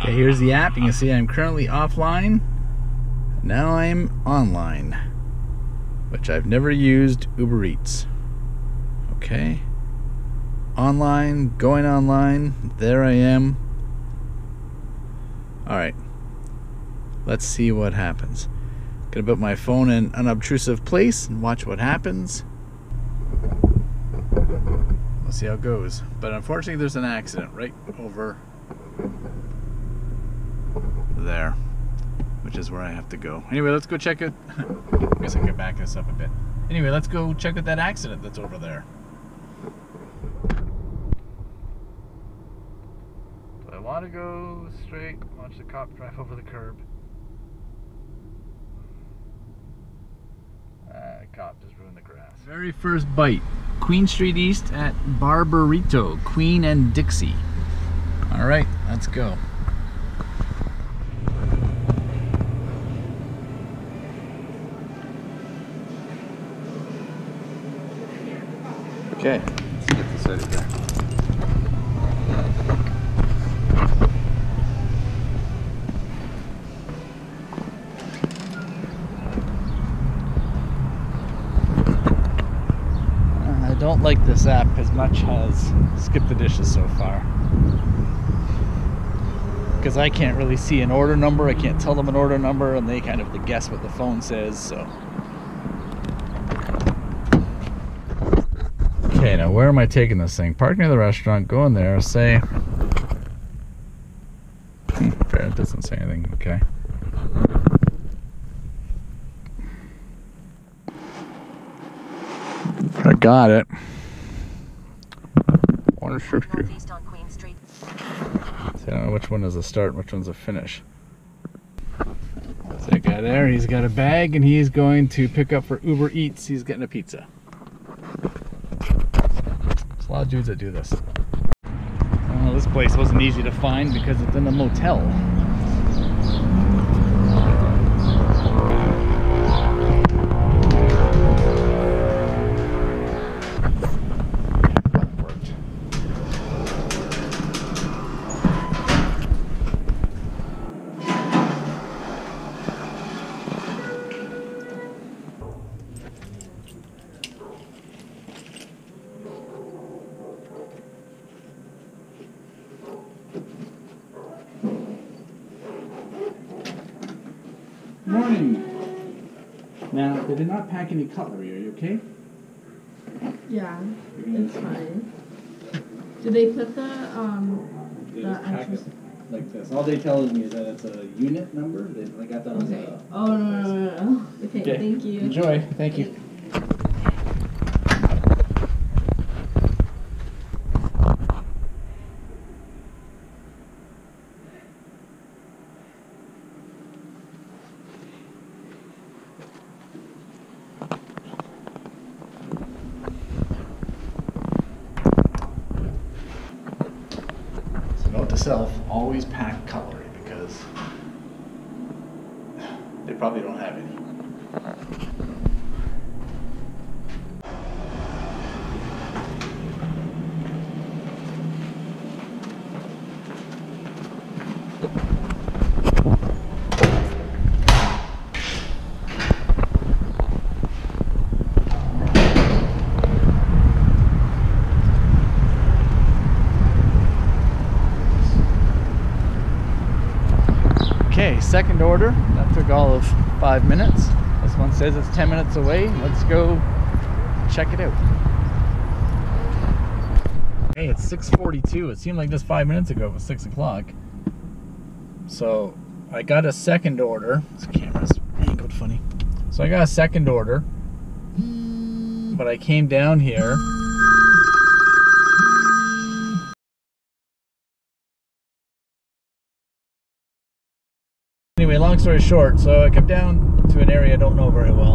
Okay, here's the app. You can see I'm currently offline. Now I'm online, which I've never used Uber Eats. Okay. Online, going online. There I am. Alright. Let's see what happens. Gonna put my phone in an unobtrusive place and watch what happens. We'll see how it goes. But unfortunately, there's an accident right over there, which is where I have to go. Anyway, let's go check it. I guess I can back this up a bit. Anyway, let's go check out that accident that's over there. Do I want to go straight, watch the cop drive over the curb? Cop just ruined the grass. Very first bite. Queen Street East at Barberito, Queen and Dixie. Alright, let's go. Okay, let's get this out of here. I don't like this app as much as Skip the Dishes so far, because I can't really see an order number, I can't tell them an order number, and they kind of have to guess what the phone says, so. Okay, now where am I taking this thing? Park near the restaurant, go in there, say... Fair, it doesn't say anything, okay. I got it. 160. So I don't know which one is a start and which one's a finish. There's that guy there, he's got a bag and he's going to pick up for Uber Eats, he's getting a pizza. A lot of dudes that do this. Well, this place wasn't easy to find because it's in a motel. Now, they did not pack any cutlery. Are you okay? Yeah, it's fine. Did they put the entrance like this? All they tell me is that it's a unit number. They got that on the. Oh no. Okay, okay, thank you. Enjoy. Thank you. Self, always pack cutlery because they probably don't have any. Second order. That took all of 5 minutes. This one says it's 10 minutes away. Let's go check it out. Hey, it's 6:42. It seemed like just 5 minutes ago it was 6 o'clock. So I got a second order. This camera's angled funny. So I got a second order, but I came down here. Anyway, long story short, so I come down to an area I don't know very well.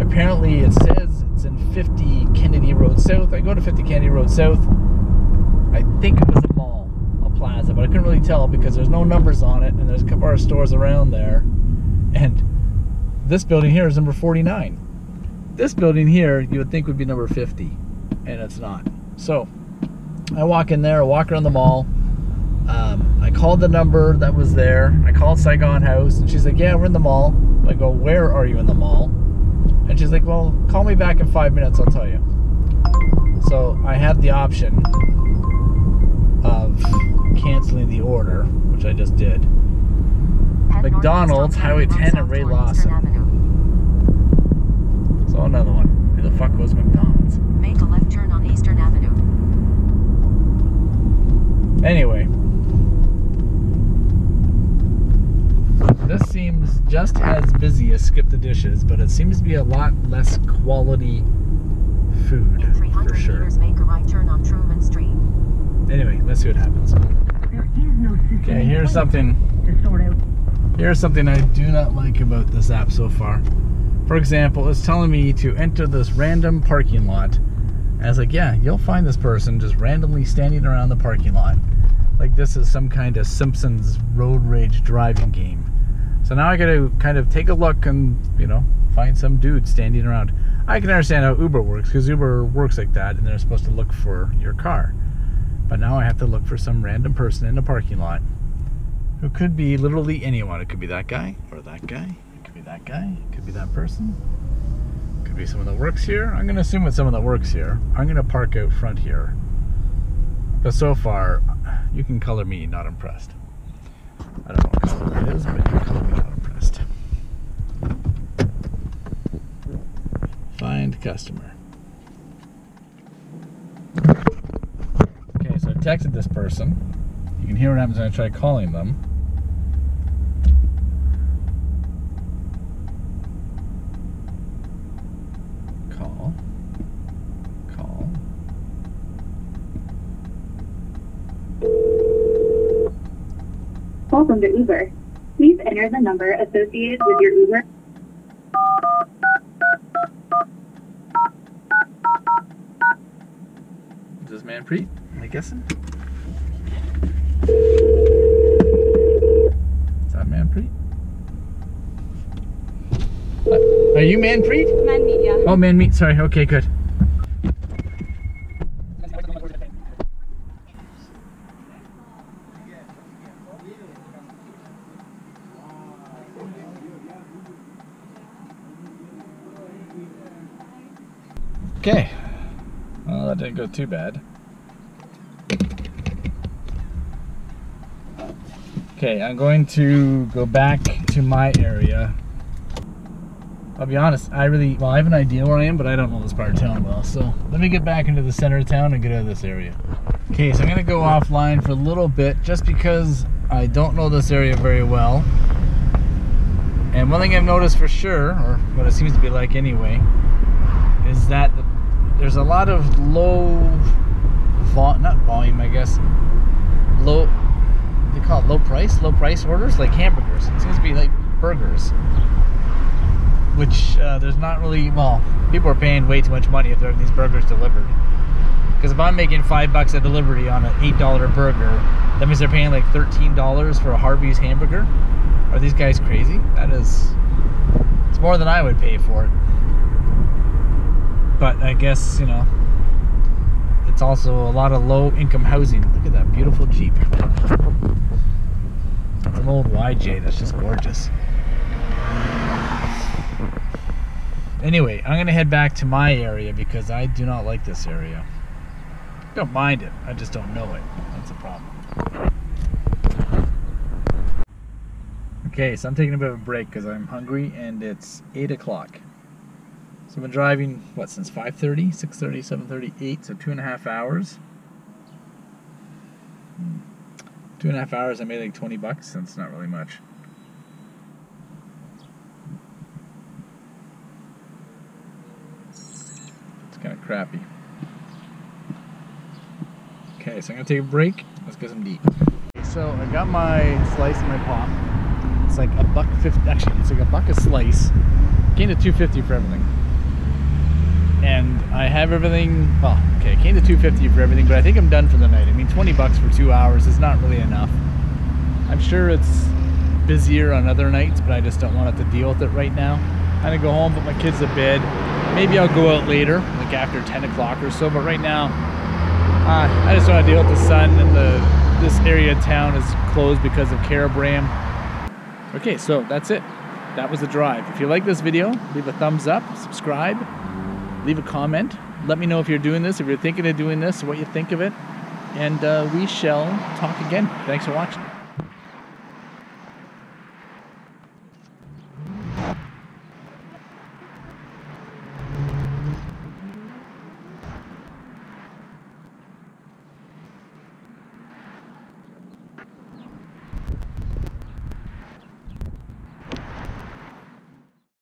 Apparently it says it's in 50 Kennedy Road South. I go to 50 Kennedy Road South. I think it was a mall, a plaza, but I couldn't really tell because there's no numbers on it and there's a couple of stores around there. And this building here is number 49. This building here you would think would be number 50, and it's not. So I walk in there, I walk around the mall. I called the number that was there. I called Saigon House, and she's like, yeah, we're in the mall. I go, where are you in the mall? And she's like, well, call me back in 5 minutes, I'll tell you. So I had the option of canceling the order, which I just did. McDonald's, Highway 10, and Ray Lawson. So another one. Who the fuck was McDonald's? Make a left turn on Eastern Avenue. Anyway. This seems just as busy as Skip the Dishes, but it seems to be a lot less quality food, for sure. Make a right turn on Truman Street. Anyway, let's see what happens. Okay, here's something. Here's something I do not like about this app so far. For example, it's telling me to enter this random parking lot. And I was like, yeah, you'll find this person just randomly standing around the parking lot. Like this is some kind of Simpsons road rage driving game. So now I gotta kind of take a look and, you know, find some dude standing around. I can understand how Uber works, because Uber works like that and they're supposed to look for your car. But now I have to look for some random person in a parking lot. Who could be literally anyone. It could be that guy, or that guy, it could be that guy, it could be that person, it could be someone that works here. I'm gonna assume it's someone that works here. I'm gonna park out front here. But so far, you can color me not impressed. I don't know what color it is, but you can color me not impressed. Find customer. Okay, so I texted this person. You can hear what happens when I try calling them. Welcome to Uber. Please enter the number associated with your Uber. Is this man Preet? Am I guessing? Is that man Preet? Are you man Preet? Man meat, yeah. Oh, man meat. Sorry. Okay, good. Okay, well that didn't go too bad. Okay, I'm going to go back to my area. I'll be honest, I have an idea where I am, but I don't know this part of town well, so let me get back into the center of town and get out of this area. Okay, so I'm gonna go offline for a little bit, just because I don't know this area very well. And one thing I've noticed for sure, or what it seems to be like anyway, is that there's a lot of low price orders, like hamburgers. It seems to be like burgers, which there's not really, well, people are paying way too much money if they're having these burgers delivered. Because if I'm making $5 at delivery on an $8 burger, that means they're paying like $13 for a Harvey's hamburger. Are these guys crazy? That is, it's more than I would pay for it. But I guess, you know, it's also a lot of low-income housing. Look at that beautiful Jeep. It's an old YJ that's just gorgeous. Anyway, I'm going to head back to my area because I do not like this area. I don't mind it. I just don't know it. That's a problem. Okay, so I'm taking a bit of a break because I'm hungry and it's 8 o'clock. So I've been driving, what, since 5:30, 6:30, 7:30, 8, so 2.5 hours. 2.5 hours, I made like $20, and it's not really much. It's kind of crappy. Okay, so I'm going to take a break. Let's get some to eat. So I got my slice and my pop. It's like $1.50, actually, it's like $1 a slice. Came to $2.50 for everything. And I have everything, well, okay, I came to $2.50 for everything, but I think I'm done for the night. I mean, $20 for 2 hours is not really enough. I'm sure it's busier on other nights, but I just don't want to have to deal with it right now. I'm going to go home, put my kids to bed. Maybe I'll go out later, like after 10 o'clock or so, but right now, I just don't want to deal with the sun and the this area of town is closed because of Carabram. Okay, so that's it. That was the drive. If you like this video, leave a thumbs up, subscribe, leave a comment. Let me know if you're doing this, if you're thinking of doing this, what you think of it. And we shall talk again. Thanks for watching.